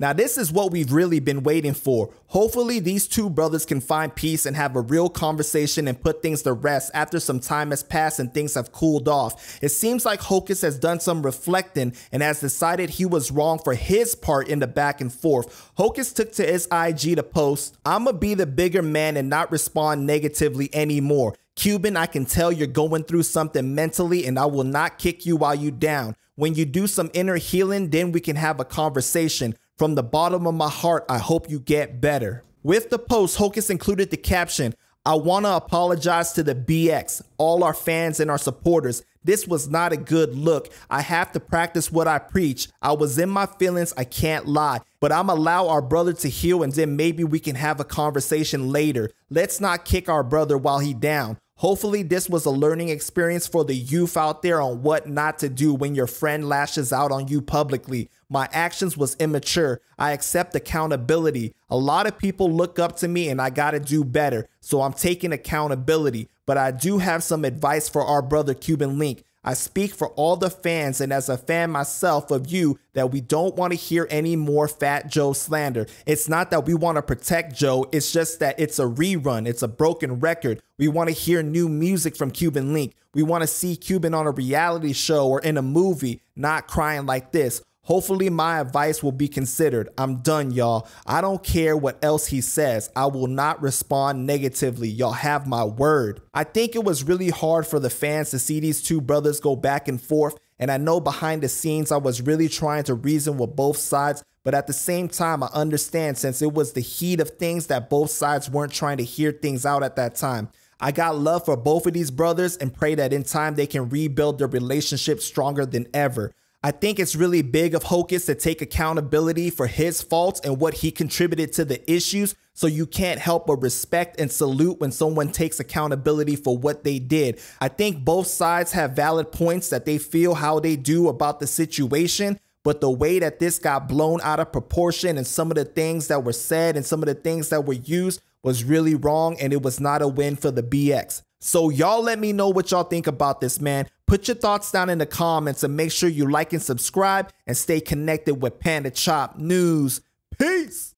Now, this is what we've really been waiting for. Hopefully, these two brothers can find peace and have a real conversation and put things to rest after some time has passed and things have cooled off. It seems like Hocus has done some reflecting and has decided he was wrong for his part in the back and forth. Hocus took to his IG to post, "I'ma be the bigger man and not respond negatively anymore. Cuban, I can tell you're going through something mentally and I will not kick you while you down. When you do some inner healing, then we can have a conversation. From the bottom of my heart, I hope you get better." With the post, Hocus included the caption, "I want to apologize to the BX, all our fans and our supporters. This was not a good look. I have to practice what I preach. I was in my feelings, I can't lie. But I'm allow our brother to heal and then maybe we can have a conversation later. Let's not kick our brother while he down. Hopefully this was a learning experience for the youth out there on what not to do when your friend lashes out on you publicly. My actions was immature. I accept accountability. A lot of people look up to me and I gotta do better. So I'm taking accountability. But I do have some advice for our brother Cuban Link. I speak for all the fans and as a fan myself of you that we don't want to hear any more Fat Joe slander. It's not that we want to protect Joe. It's just that it's a rerun. It's a broken record. We want to hear new music from Cuban Link. We want to see Cuban on a reality show or in a movie, not crying like this. Hopefully my advice will be considered. I'm done, y'all. I don't care what else he says. I will not respond negatively. Y'all have my word." I think it was really hard for the fans to see these two brothers go back and forth. And I know behind the scenes, I was really trying to reason with both sides. But at the same time, I understand since it was the heat of things that both sides weren't trying to hear things out at that time. I got love for both of these brothers and pray that in time they can rebuild their relationship stronger than ever. I think it's really big of Hocus to take accountability for his faults and what he contributed to the issues, so you can't help but respect and salute when someone takes accountability for what they did. I think both sides have valid points that they feel how they do about the situation, but the way that this got blown out of proportion and some of the things that were said and some of the things that were used was really wrong, and it was not a win for the BX. So y'all let me know what y'all think about this, man. Put your thoughts down in the comments and make sure you like and subscribe and stay connected with Panda Chop News. Peace.